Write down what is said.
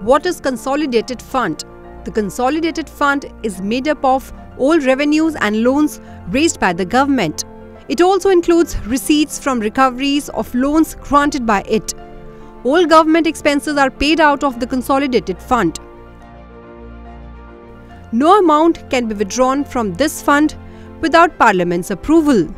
What is Consolidated Fund? The Consolidated Fund is made up of all revenues and loans raised by the government. It also includes receipts from recoveries of loans granted by it. All government expenses are paid out of the Consolidated Fund. No amount can be withdrawn from this fund without Parliament's approval.